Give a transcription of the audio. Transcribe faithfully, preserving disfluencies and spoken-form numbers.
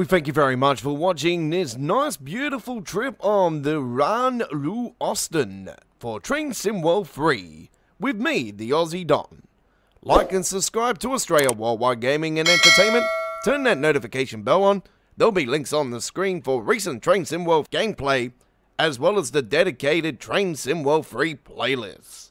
We thank you very much for watching this nice, beautiful trip on the Rhein-Ruhr Osten for Train Sim World three with me, the Aussie Don. Like and subscribe to Australia Worldwide Gaming and Entertainment. Turn that notification bell on. There'll be links on the screen for recent Train Sim World gameplay, as well as the dedicated Train Sim World three playlist.